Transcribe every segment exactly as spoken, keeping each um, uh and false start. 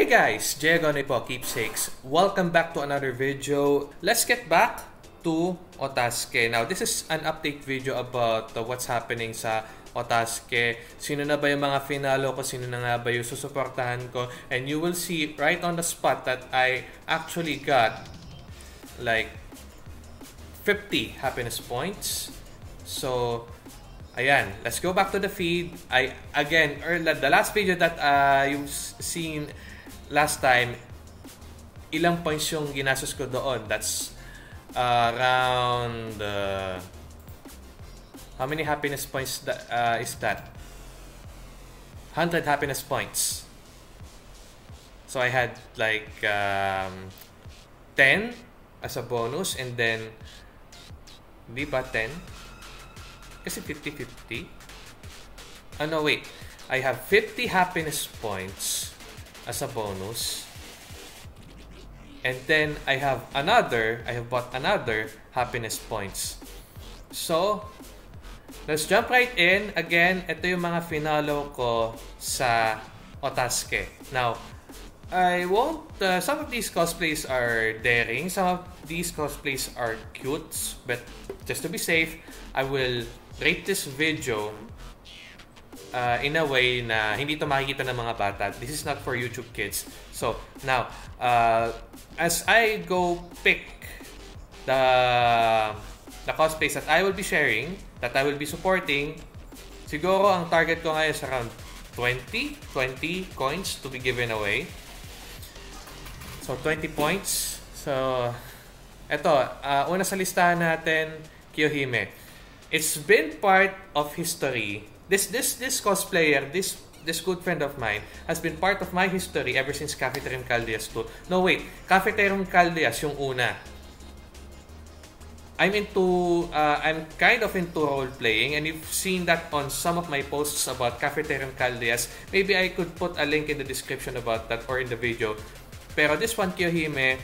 Hey guys, Jago na po, Keepsakes. Welcome back to another video. Let's get back to Otasuke. Now, this is an update video about uh, what's happening sa Otasuke. Sino na ba yung mga finalo ko? Sino na nga ba yung susuportahan ko? And you will see right on the spot that I actually got like fifty happiness points. So, ayan, let's go back to the feed. I Again, or the last video that uh, you've seen last time, ilang points yung ginastos ko doon. That's uh, around uh, how many happiness points that, uh, is that? one hundred happiness points. So I had like um, ten as a bonus, and then di ba ten? Kasi fifty fifty. Oh no, wait. I have fifty happiness points as a bonus, and then I have another I have bought another happiness points. So let's jump right in. Again, ito yung mga finalo ko sa Otasuke. Now, I won't uh, some of these cosplays are daring, some of these cosplays are cute, but just to be safe, I will rate this video Uh, in a way na hindi ito makikita ng mga bata. This is not for YouTube kids. So, now, uh, as I go pick the, the cosplays that I will be sharing, that I will be supporting, siguro ang target ko ngayon is around twenty coins to be given away. So, twenty points. So, eto, uh, una sa listahan natin, Kiyohime. It's been part of history. This this this cosplayer, this this good friend of mine, has been part of my history ever since Cafeterion Caldeas two. No wait, Cafeterion Caldeas yung una. I'm into uh, I'm kind of into role playing, and you've seen that on some of my posts about Cafeterion Caldeas. Maybe I could put a link in the description about that or in the video. Pero this one, Kiyohime,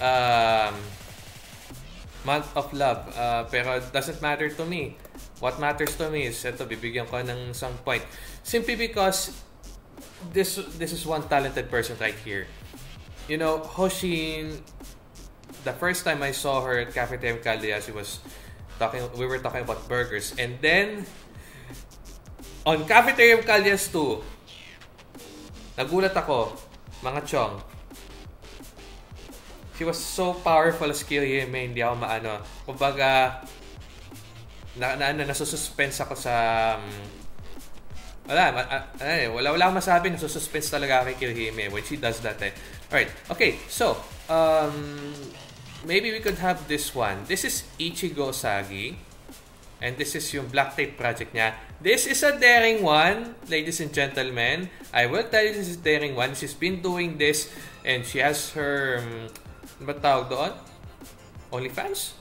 um, month of love. Uh, pero it doesn't matter to me. What matters to me is, ito, bibigyan ko ng isang point. Simply because this this is one talented person right here. You know, Hoshin, the first time I saw her at Cafeterion Caldeas, she was talking, we were talking about burgers. And then, on Cafeterion Caldeas two, nagulat ako, mga chong. She was so powerful as Kiyohime, hindi ako maano. Kumbaga, na na, na nasususpense ako sa um, wala, ma, a, a, wala wala akong masabi, nasususpense talaga kay Kiyohime when she does that eh. Alright, okay, so um, maybe we could have this one. This is Ichigo Sagi, and this is yung Black Tape Project niya. This is a daring one, ladies and gentlemen. I will tell you, this is a daring one. She's been doing this, and she has her um, ano ba tawag doon? OnlyFans?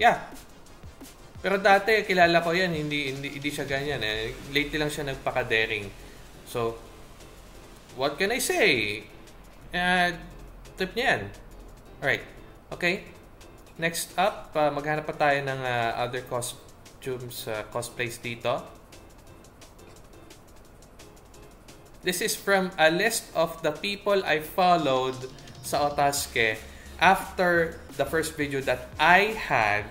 Yeah. Pero dati, kilala ko yan, hindi, hindi, hindi siya ganyan eh. Lately lang siya nagpaka-daring. So, what can I say? Uh, tip niya yan. Alright. Okay. Next up, uh, maghanap pa tayo ng uh, other costumes, uh, cosplays dito. This is from a list of the people I followed sa Otasuke after the first video that I had.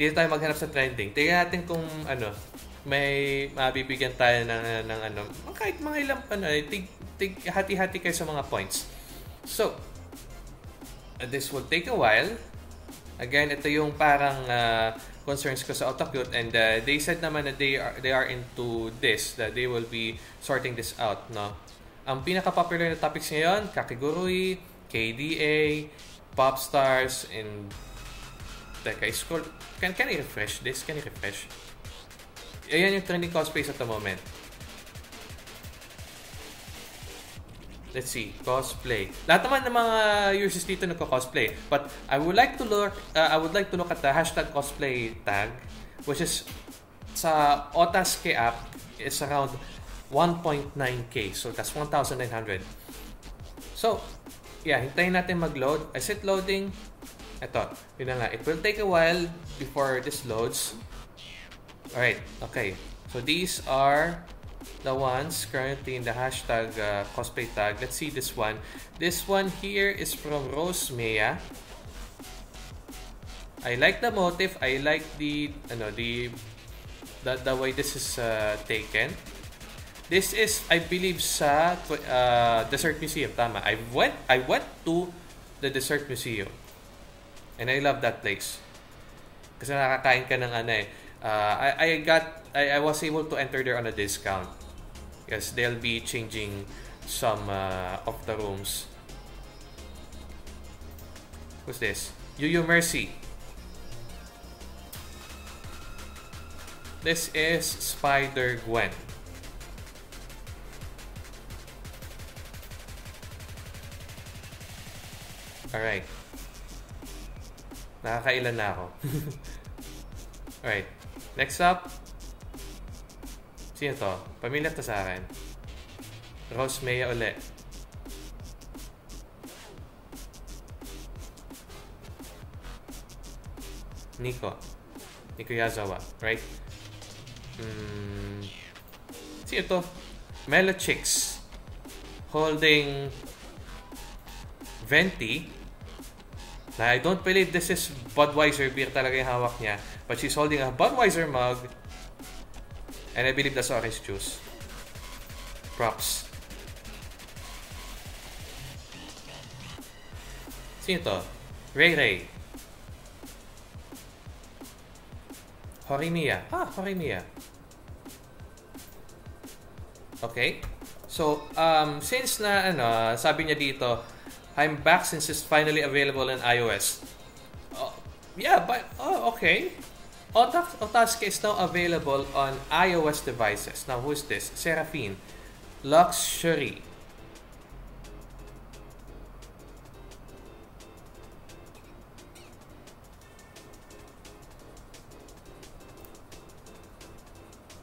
Dito tayo maghanap sa trending. Tingnan natin kung ano, may mabibigyan tayo ng, ng ano, kahit mga ilang ano, tig, tig, hati-hati kayo sa mga points. So, uh, this will take a while. Again, ito yung parang uh, concerns ko sa Otakute, and uh, they said naman na they are, they are into this, that they will be sorting this out, no? Ang pinaka-popular na topics ngayon, Kakegurui, K D A, Popstars, and teka, scroll. Can, can I refresh this? Can I refresh? Ayan yung trending cosplays at the moment. Let's see. Cosplay. Lahat naman ng mga users dito nagko-cosplay. But I would like to look uh, I would like to look at the hashtag cosplay tag, which is sa Otasuke app is around one point nine K. So that's one thousand nine hundred. So, yeah, hintayin natin mag-load. Is it loading? Ito, yun na nga. It will take a while before this loads. Alright, okay. So these are the ones currently in the hashtag uh, cosplay tag. Let's see this one. This one here is from Rose Maya. I like the motif. I like the, you know, the, the, the way this is uh, taken. This is, I believe, sa uh, Dessert Museum. Tama. I went, I went to the Dessert Museum. And I love that place. Kasi nakakain ka ng ano eh. Uh, I, I got, I, I was able to enter there on a discount. Yes, they'll be changing some uh, of the rooms. Who's this? Yu Yu Mercy. This is Spider Gwen. Alright. Nakakailan na ako. Alright. Next up. Sino to? Pamilya to sa akin. Rosemaya Ule. Niko. Niko Yazawa. Right? Mm. Sino to? Melo Chicks. Holding Venti. Now, I don't believe this is Budweiser beer talaga yung hawak niya. But she's holding a Budweiser mug. And I believe that's orange juice. Props. Sino to? Ray Ray. Horimiya. Ah, Horimiya. Okay. So, um, since na, ano, sabi niya dito, I'm back since it's finally available in iOS. Uh, yeah, but oh, okay. Otasuke is now available on iOS devices. Now, who's this? Seraphine. Luxury.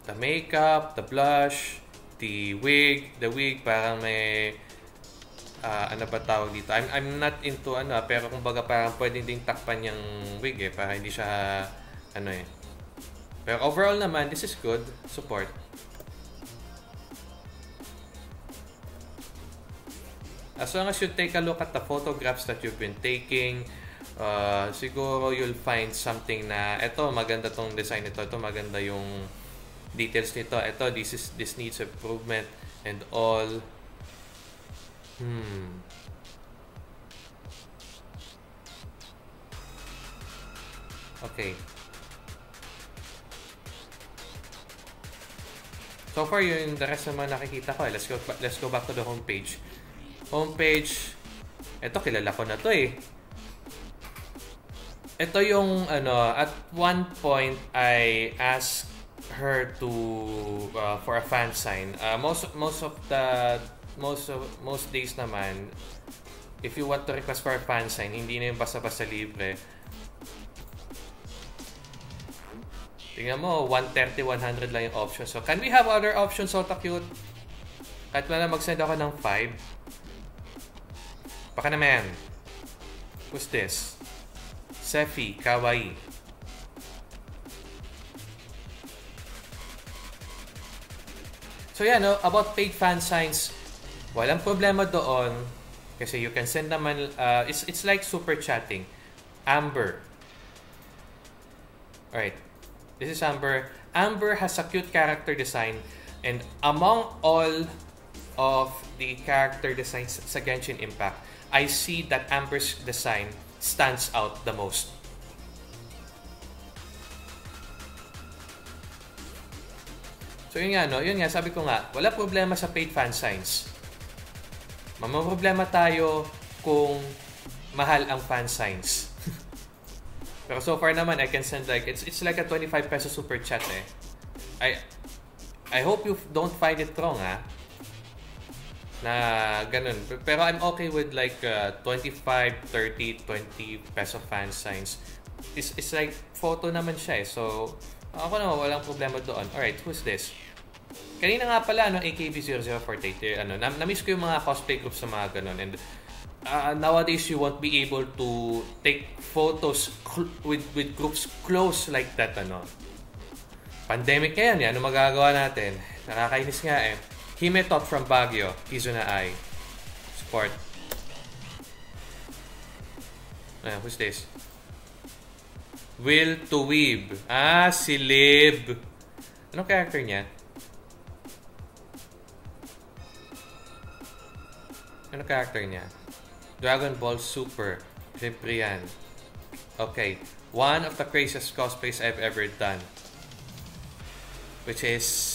The makeup, the blush, the wig. The wig parang may... Uh, ano ba tawag dito? I'm, I'm not into ano, pero kumbaga parang pwedeng ding takpan yung wig eh, para hindi siya ano eh. Pero overall naman, this is good support. As long as you take a look at the photographs that you've been taking, uh, siguro you'll find something na, eto maganda tong design nito, eto maganda yung details nito, eto this is this needs improvement and all. Hmm. Okay. So far, yun the rest naman nakikita ko. Eh. Let's go. Let's go back to the homepage. Homepage. Ito kilala ko na to eh. Ito yung ano. At one point, I asked her to uh, for a fan sign. Uh, most most of the Most of, most days naman, if you want to request for a fan sign, hindi na yung basta-basta libre. Tingnan mo, one thirty, one hundred lang yung options. So, can we have other options, Otakute? Kahit wala na mag-send ako ng five. Baka naman. Who's this? Sefi Kawaii. So, yeah, no, about paid fan signs, walang problema doon kasi you can send naman, uh, it's, it's like super chatting. Amber. Alright, this is Amber. Amber has a cute character design and among all of the character designs sa Genshin Impact, I see that Amber's design stands out the most. So yun nga, no? Yun nga, sabi ko nga, wala problema sa paid fan signs. Mamaproblema tayo kung mahal ang fan signs. Pero so far naman, I can send like, it's, it's like a twenty-five peso super chat eh. I, I hope you don't find it wrong ah. Na ganun. Pero I'm okay with like uh, twenty-five, thirty, twenty peso fan signs. It's, it's like photo naman siya eh. So, ako naman, walang problema doon. Alright, who's this? Kanina nga pala, ano, A K B zero zero four eight, ano, nam namiss ko yung mga cosplay groups sa mga ganun. And uh, nowadays, you won't be able to take photos with, with groups close like that, ano. Pandemic ngayon, yan, ano magagawa natin? Nakakainis nga eh. Hime Tot from Baguio, Kizuna Ai. Support. Ah, who's this? Will to Weeb. Ah, si Lib. Anong character niya? Anong character niya? Dragon Ball Super. Jeprian. Okay. One of the craziest cosplays I've ever done. Which is...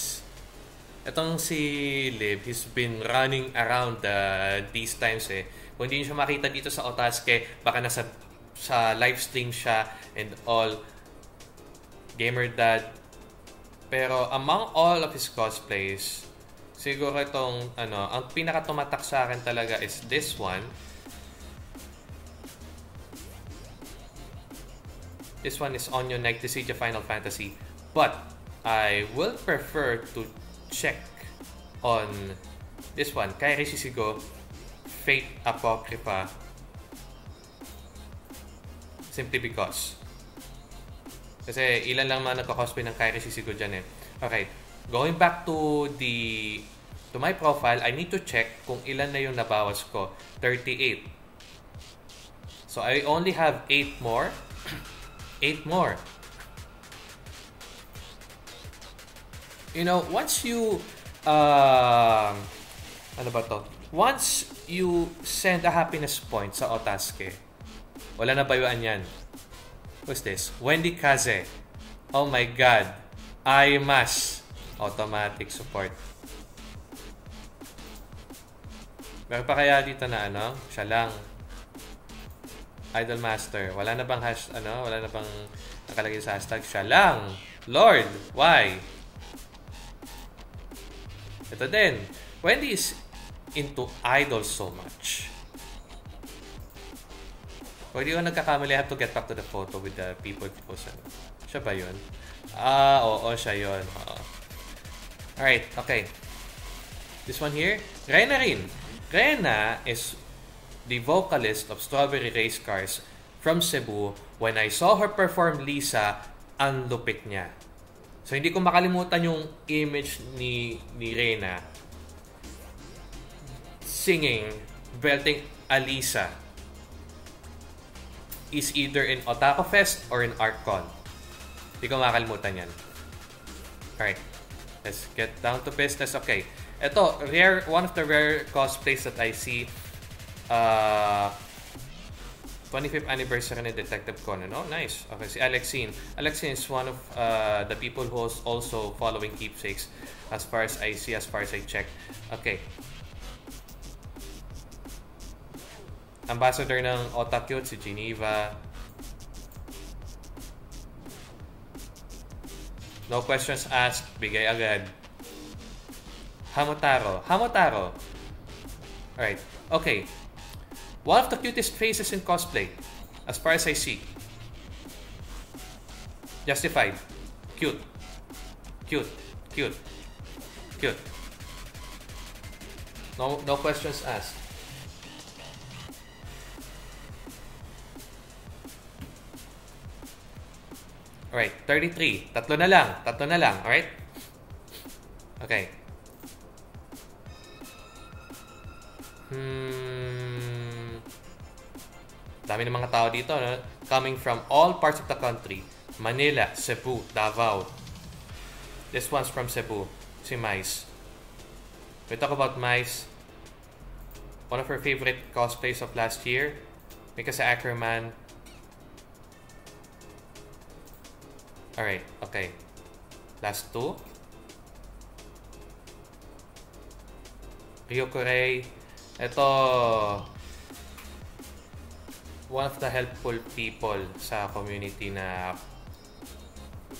Itong si Lib, he's been running around uh, these times eh. Kung hindi nyo siya makita dito sa Otasuke, baka nasa sa live stream siya and all. Gamer Dad. Pero among all of his cosplays, siguro itong ano, ang pinaka tumatak sa akin talaga is this one. This one is Onyo Night, the Siege of Final Fantasy. But I will prefer to check on this one, Kyrie Shisigo, Fate Apocrypha. Simply because. Kasi ilan lang mga nagko-cosplay ng Kyrie Shisigo dyan eh. Okay. Going back to the... To my profile, I need to check kung ilan na yung nabawas ko. thirty-eight. So I only have eight more. eight more. You know, once you... Uh, ano ba to? Once you send a happiness point sa Otasuke, wala na bayuan yan. Who's this? Wendy Kaze. Oh my god. I must. Automatic support. Meron pa kaya dito na ano? Siya lang. Idol Master. Wala na bang hash, ano? Wala na bang nakalagay sa hashtag? Siya lang. Lord, why? Ito din. Wendy is into idols so much. Why do you nagkakamali? I have to get back to the photo with the people posted. Siya ba yun? Ah, oo, siya yun. Oo. Alright, okay. This one here, Rena rin. Rena is the vocalist of Strawberry Race Cars from Cebu. When I saw her perform Lisa, ang lupit niya. So hindi ko makalimutan yung image ni, ni Rena singing, belting Alisa is either in Otaku Fest or in ArtCon. Hindi ko makakalimutan yan. Alright. Let's get down to business. Okay. Ito, rare, one of the rare cosplays that I see. Uh, twenty-fifth anniversary ni Detective Conan. Oh, nice. Okay, si Alexine. Alexine is one of uh, the people who's also following Keepsakes as far as I see, as far as I check. Okay. Ambassador ng Otakyut, si Geneva. No questions asked, bigay agad. Hamotaro. Hamotaro. Alright. Okay. One of the cutest faces in cosplay, as far as I see. Justified. Cute. Cute. Cute. Cute. No, no questions asked. Alright, thirty-three. Tatlo na lang. Tatlo na lang. Alright? Okay. Hmm. Dami ng mga tao dito, no? Coming from all parts of the country. Manila, Cebu, Davao. This one's from Cebu. Si Mice. We talk about Mice. One of her favorite cosplays of last year. Mika sa Ackerman. Alright, okay. Last two. Ryoko Rey. Ito, one of the helpful people sa community na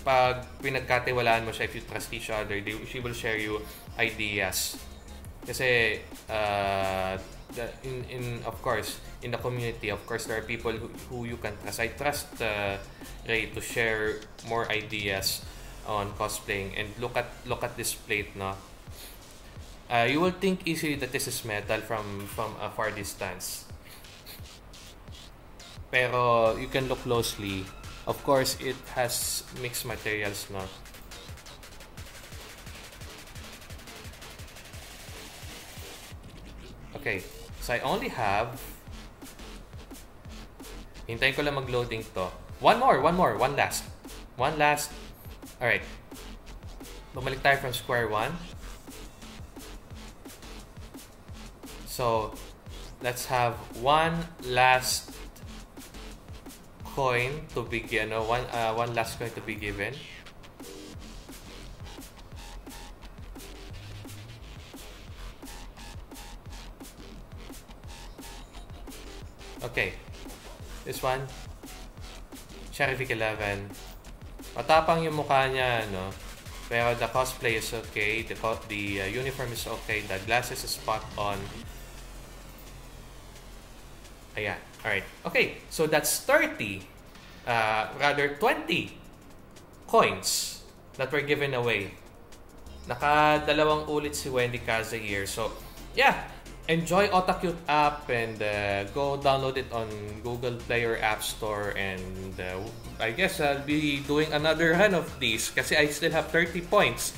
pag pinagkatiwalaan mo siya, if you trust each other, they, she will share you ideas. Kasi, uh, the, in, in, of course, in the community, of course, there are people who, who you can trust. I trust uh, Ray to share more ideas on cosplaying, and look at look at this plate, no? Uh, you will think easily that this is metal from from a far distance. Pero you can look closely. Of course, it has mixed materials, no? Okay, so I only have... Hintayin ko lang mag-loading to. One more, one more, one last. One last. Alright. Bumalik tayo from square one. So, let's have one last coin to be given. No, one, uh, one last coin to be given. Okay. This one. Sherific eleven. Matapang yung mukha niya, no? Pero the cosplay is okay. The, the uh, uniform is okay. The glasses is spot on. Ayan. Alright. Okay. So that's thirty. Uh, rather, twenty coins that were given away. Nakadalawang ulit si Wendy Kaza here. So, yeah. Enjoy Otakute app and uh, go download it on Google Play or App Store, and uh, I guess I'll be doing another run of these kasi I still have thirty points.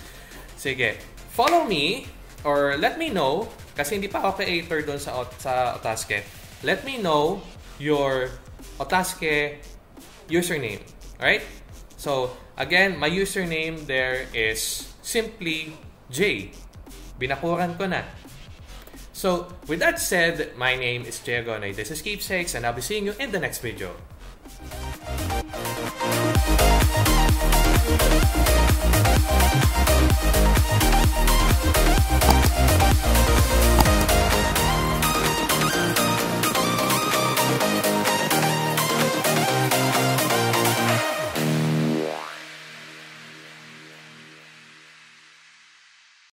Sige, follow me or let me know kasi hindi pa ako creator doon sa, Ot sa Otasuke. Let me know your Otasuke username, alright? So again, my username there is simply J. Binakuran ko na. So, with that said, my name is Jay Agonay, this is Keepsakes, and I'll be seeing you in the next video.